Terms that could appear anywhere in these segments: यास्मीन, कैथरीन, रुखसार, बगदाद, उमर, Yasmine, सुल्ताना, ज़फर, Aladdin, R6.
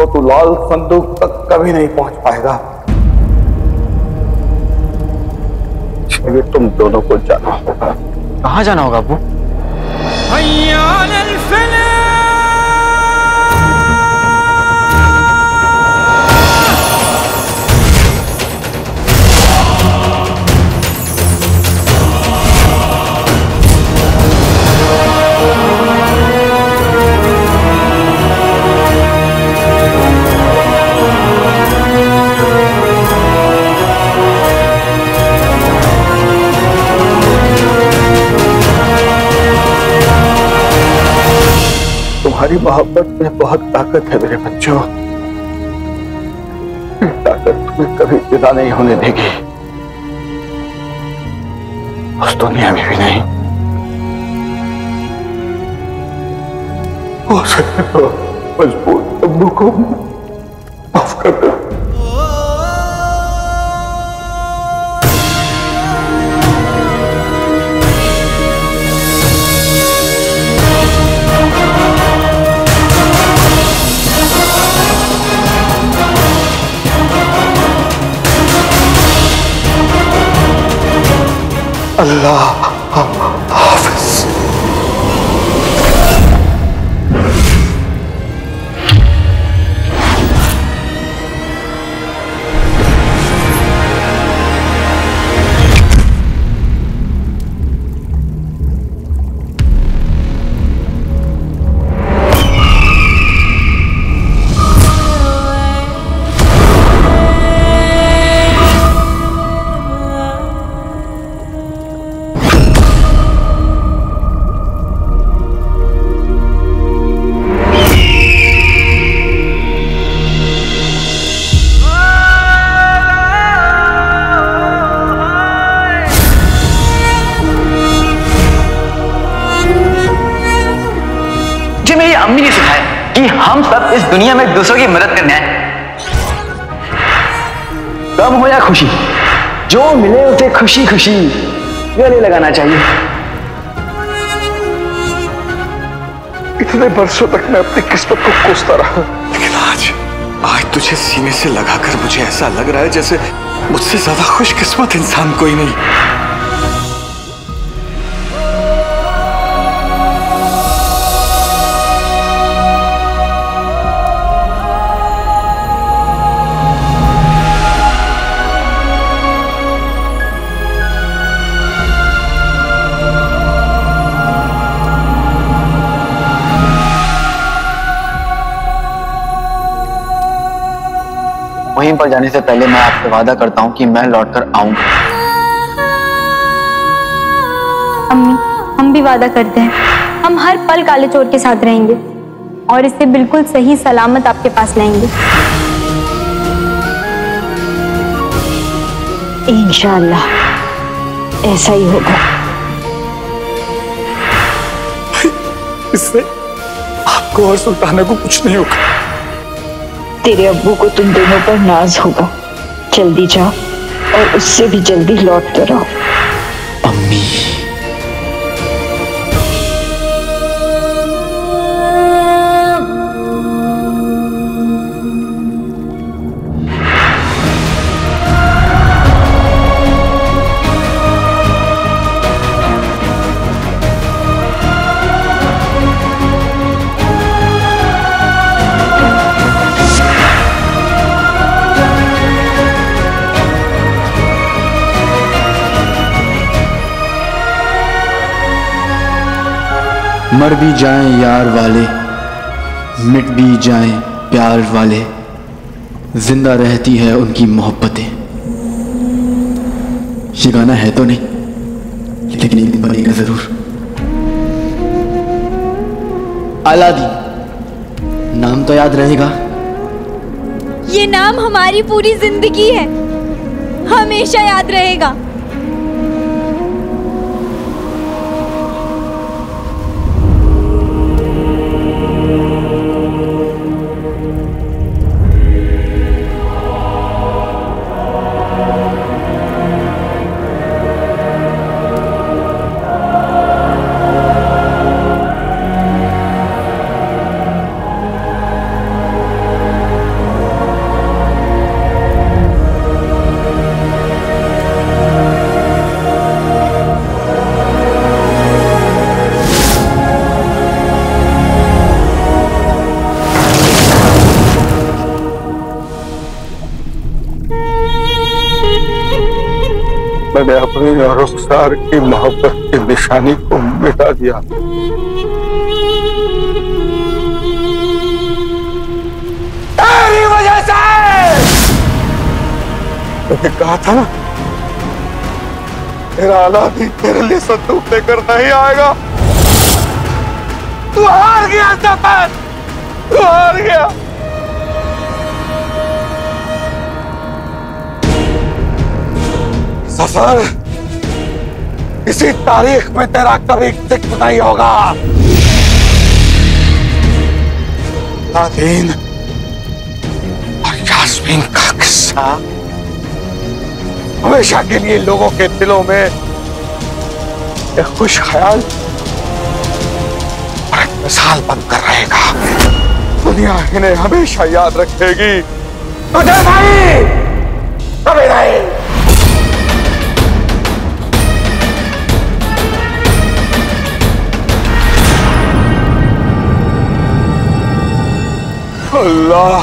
तो तू लाल संदूक तक कभी नहीं पहुंच पाएगा। तुम दोनों को जाना होगा। कहाँ जाना होगा अबू? तुम्हारी मोहब्बत में बहुत ताकत है मेरे बच्चों। ताकत तुम्हें कभी विदा नहीं होने देगी, उस दुनिया में भी नहीं। मजबूत अब्बू को माफ कर दो। अल्लाह हाफिज। अम्मी ने सिखाया कि हम सब इस दुनिया में दूसरों की मदद करने आए। गम हो या खुशी, जो मिले उसे खुशी खुशी गले लगाना चाहिए। इतने बरसों तक मैं अपनी किस्मत को कोसता रहा, लेकिन आज तुझे सीने से लगाकर मुझे ऐसा लग रहा है जैसे मुझसे ज्यादा खुशकिस्मत इंसान कोई नहीं। वहीं पर जाने से पहले मैं आपसे वादा करता हूँ कि मैं लौटकर आऊंगा। अम्मी, हम भी वादा करते हैं, हम हर पल काले चोर के साथ रहेंगे और इसे बिल्कुल सही सलामत आपके पास लाएंगे। इंशाअल्लाह ऐसा ही होगा। इससे आपको और सुल्ताना को कुछ नहीं होगा। तेरे अब्बू को तुम दोनों पर नाज होगा। जल्दी जाओ और उससे भी जल्दी लौट कर आओ। अम्मी, मर भी जाएं यार वाले, मिट भी जाएं प्यार वाले, जिंदा रहती है उनकी मोहब्बतें। ये गाना है तो नहीं, लेकिन एक दिन बनेगा जरूर। अलादीन नाम तो याद रहेगा। ये नाम हमारी पूरी जिंदगी है, हमेशा याद रहेगा। ने अपनी और रुखसार की मोहब्बत की निशानी को मिटा दिया। तेरी वजह से मैंने कहा था ना, तेरा अलादीन तेरे लिए संदूक लेकर नहीं आएगा। तू हार गया ज़फर, तू हार गया। ज़फर, इसी तारीख में तेरा कभी जिक्र नहीं होगा। अलादीन और यास्मीन का किस्सा हमेशा के लिए लोगों के दिलों में एक खुश ख्याल और एक मिसाल बनकर रहेगा। दुनिया इन्हें हमेशा याद रखेगी। तुझे भाई कभी नहीं। अल्लाह,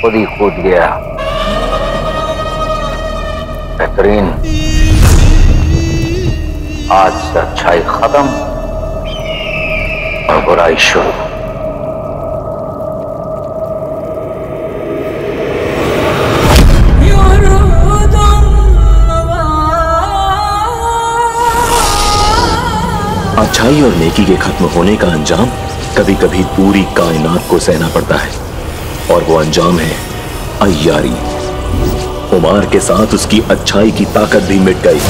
खुद ही कूद गया। कैथरीन, आज से अच्छाई खत्म और बुराई शुरू। अच्छाई और नेकी के खत्म होने का अंजाम कभी कभी पूरी कायनात को सहना पड़ता है, और वो अंजाम है अय्यारी। उमर के साथ उसकी अच्छाई की ताकत भी मिट गई,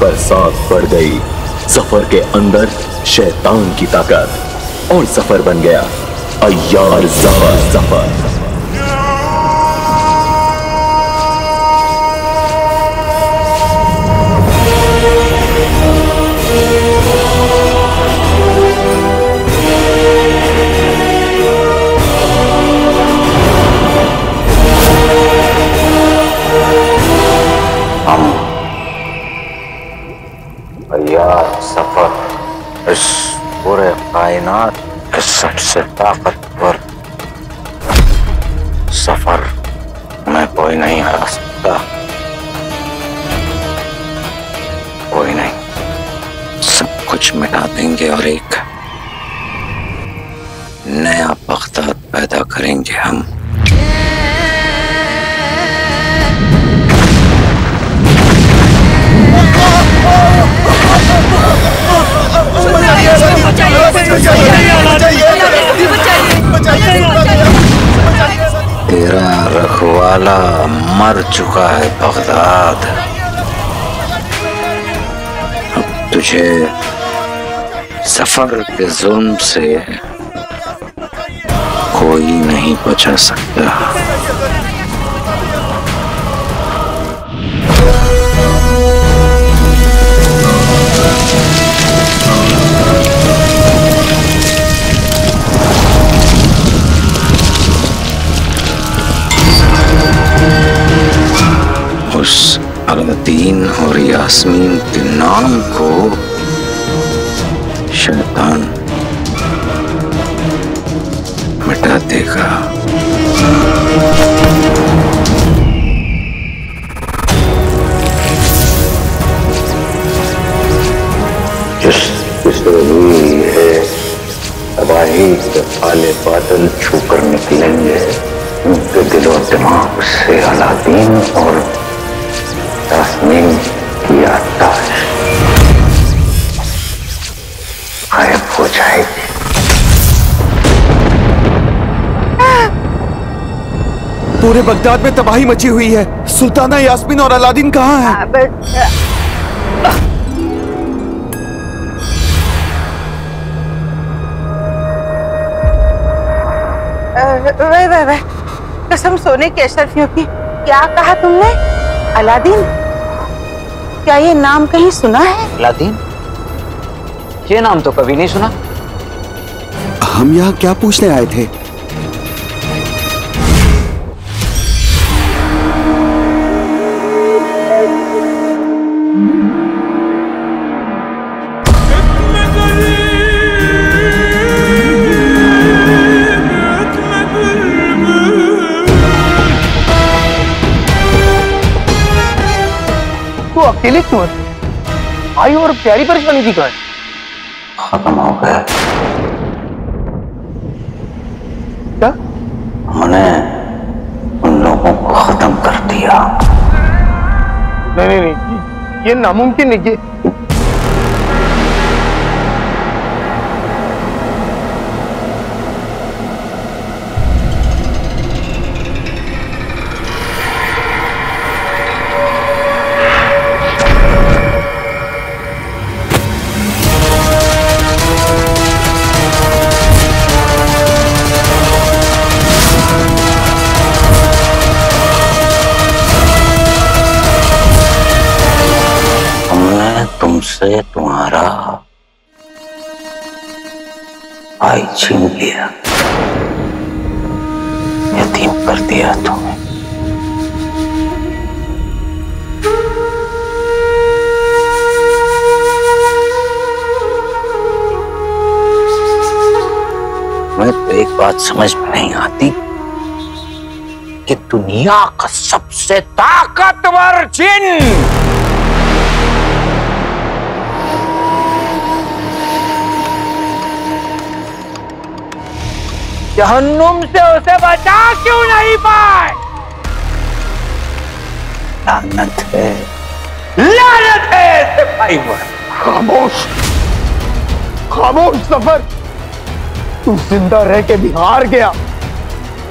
पर साथ बढ़ गई ज़फर के अंदर शैतान की ताकत, और ज़फर बन गया अय्यार ज़फर। कायनात के सबसे ताकतवर ज़फर मैं कोई नहीं हरा सकता, कोई नहीं। सब कुछ मिटा देंगे और एक नया बगदाद पैदा करेंगे हम। तेरा रखवाला मर चुका है बगदाद, अब तुझे ज़फर के जुल्म से कोई नहीं बचा सकता। उस अलादीन और यास्मीन के नाम को शैतान मिटा देगा। जिस हुई है तबाही के काले बादल छूकर निकलेंगे उनके दिलो दिमाग से अलादीन और यास्मीन की आताश गायब हो जाएगी। पूरे बगदाद में तबाही मची हुई है। सुल्ताना, यास्मीन और अलादीन कहाँ हैं? वे वे वे, कसम सोने के अशरफियों की, क्या कहा तुमने? अलादीन? क्या ये नाम कहीं सुना है? अलादीन, ये नाम तो कभी नहीं सुना। हम यहाँ क्या पूछने आए थे? अकेले क्यों है? आई और प्यारी परेशानी थी कहाँ? खत्म हो गया क्या? हमने उन लोगों को खत्म कर दिया। नहीं नहीं नहीं, ये नामुमकिन है। से तुम्हारा भाई छीन लिया, यतीम कर दिया तुम्हें। मैं तो एक बात समझ में नहीं आती कि दुनिया का सबसे ताकतवर जिन्न जहन्नुम से उसे बचा क्यों नहीं पाए? लानत है इस भाई पर। खामोश, खामोश ज़फर। तू जिंदा रह के भी हार गया,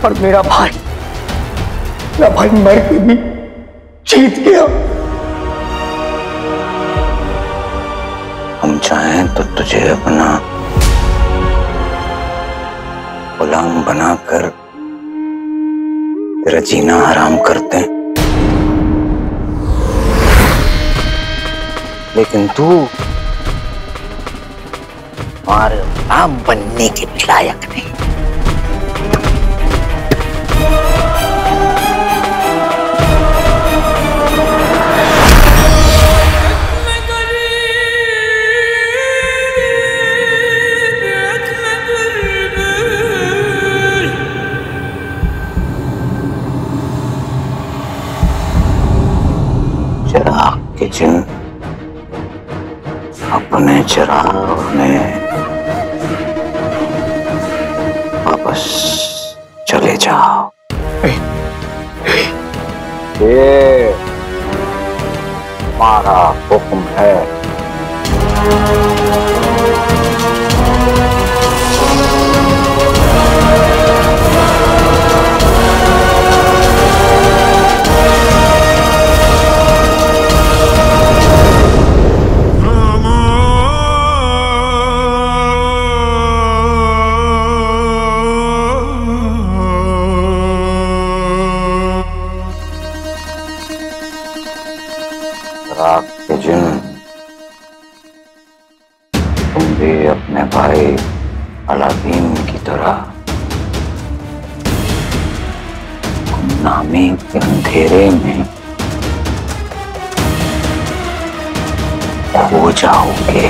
पर मेरा भाई मर के भी जीत गया। हम चाहें तो तुझे अपना गुलाम बनाकर तेरा जीना हराम करते, लेकिन तू हमारे गुलाम बनने के लायक नहीं। जिन अपने चिराग ने वापस चले जाओ। ये हमारा हुक्म है। भाई अलादीन की तरह गुमनामी के अंधेरे में खो जाओगे।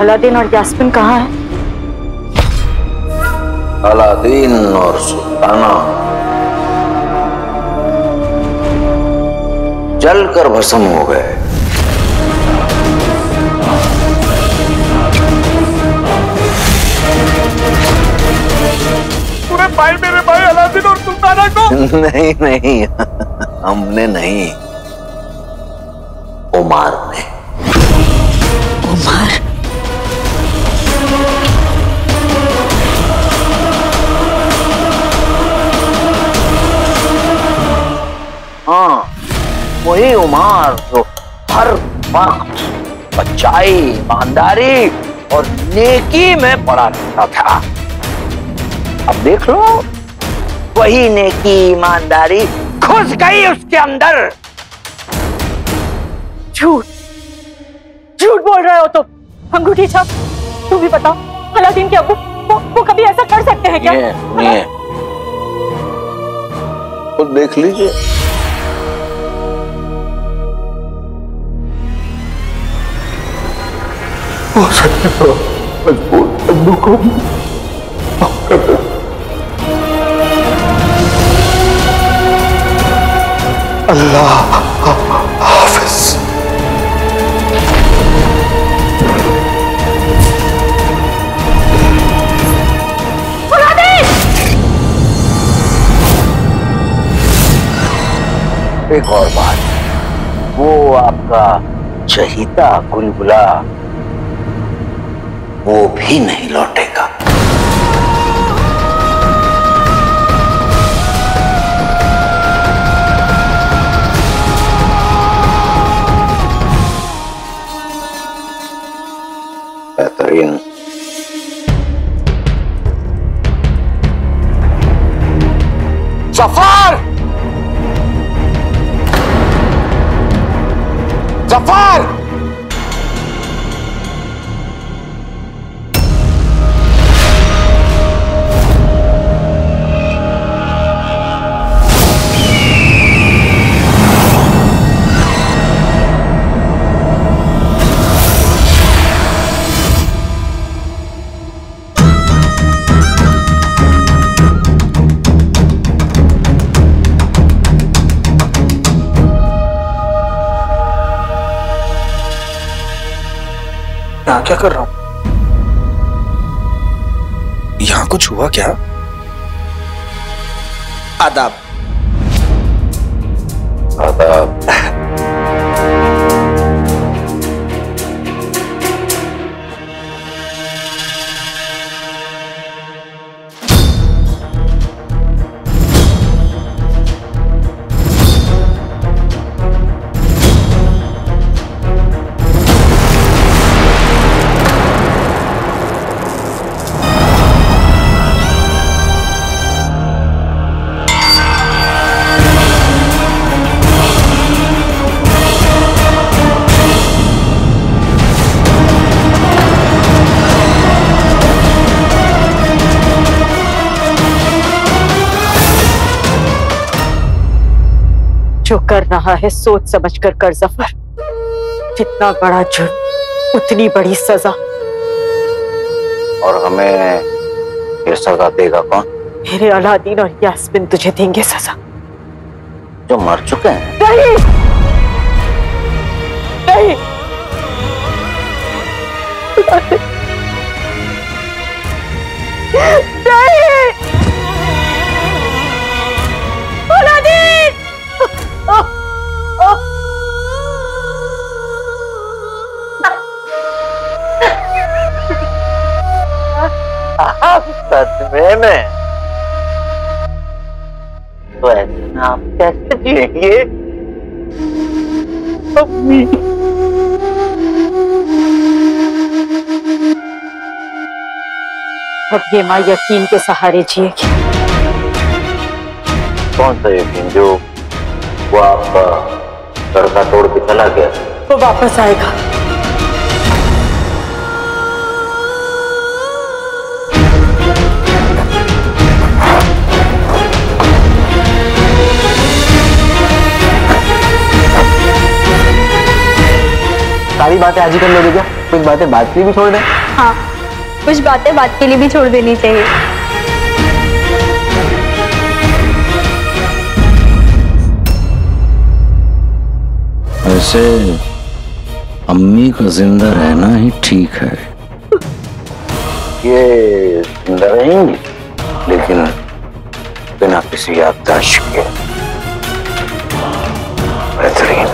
अलादीन और यास्मिन कहाँ है? अलादीन और सुल्ताना जलकर भस्म हो गए। पूरे भाई मेरे भाई अलादीन और सुल्ताना को नहीं नहीं हमने नहीं, ओमर ने। ओमर वही उमर जो हर वक्त सच्चाई, ईमानदारी और नेकी में पड़ा रहता था। अब देख लो, वही नेकी ईमानदारी घुस गई उसके अंदर। झूठ झूठ बोल रहे हो तुम। अंगूठी छाप, तू भी बताओ अलादीन के अब्बू वो कभी ऐसा कर सकते हैं क्या? नहीं। और देख लीजिए अब्बू को अल्लाह हाफिज। एक और बात, वो आपका चहीता गुलगुला वो भी नहीं लौटेगा। कैथरीन, ज़फार, ज़फार, क्या कर रहा हूं? यहां कुछ हुआ क्या? आदाब आदाब। जो कर रहा है सोच समझकर कर ज़फर, जितना बड़ा जुर्म उतनी बड़ी सजा। और हमें ये सजा देगा कौन? मेरे अलादीन और यास्मिन तुझे देंगे सजा, जो मर चुके हैं। नहीं नहीं, नहीं। सदमे में तो ऐसे ना आप कैसे जिएंगे? अम्मी अब ये माँ यकीन के सहारे जिएगी। कौन सा यकीन? जो वो आपका लड़का तोड़ के चला गया, वो वापस आएगा। सारी बातें आज ही कर लोगे क्या? कुछ बातें बात के लिए भी छोड़ दें। हाँ, कुछ बातें बात के लिए भी छोड़ देनी चाहिए। वैसे अम्मी को जिंदा रहना ही ठीक है। ये जिंदा रहेंगे लेकिन बिना किसी याददाश्त के। बेहतरीन।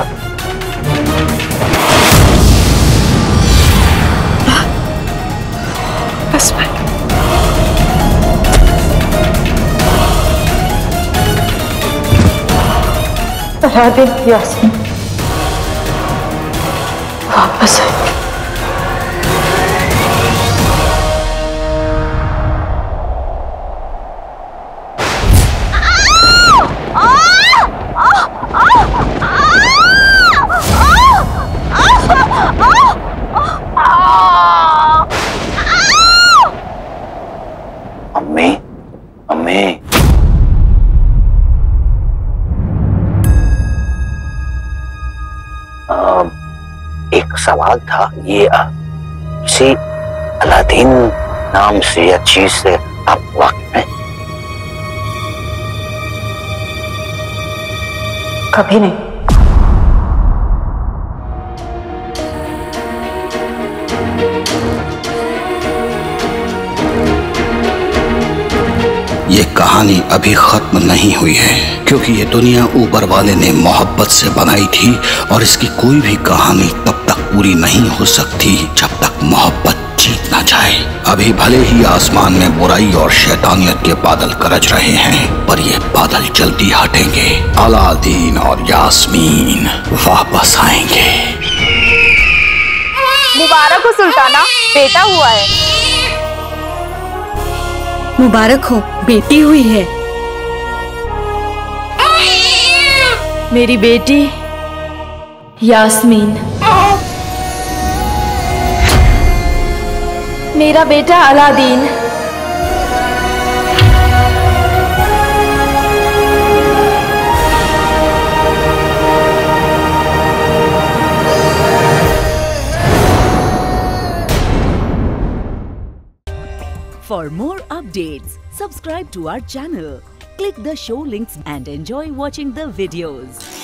अलादीन, यास्मीन वापस आए। सवाल था ये किसी अलादीन नाम से या चीज से आप वाकिफ हैं? कभी नहीं। ये कहानी अभी खत्म नहीं हुई है क्योंकि ये दुनिया ऊपर वाले ने मोहब्बत से बनाई थी और इसकी कोई भी कहानी तब तक पूरी नहीं हो सकती जब तक मोहब्बत जीत ना जाए। अभी भले ही आसमान में बुराई और शैतानियत के बादल गरज रहे हैं पर ये बादल जल्दी हटेंगे। अलादीन और यास्मीन वापस आएंगे। मुबारक हो सुल्ताना, बेटा हुआ है। मुबारक हो, बेटी हुई है। मेरी बेटी यास्मीन, मेरा बेटा Aladdin. For more updates, subscribe to our channel. Click the show links and enjoy watching the videos.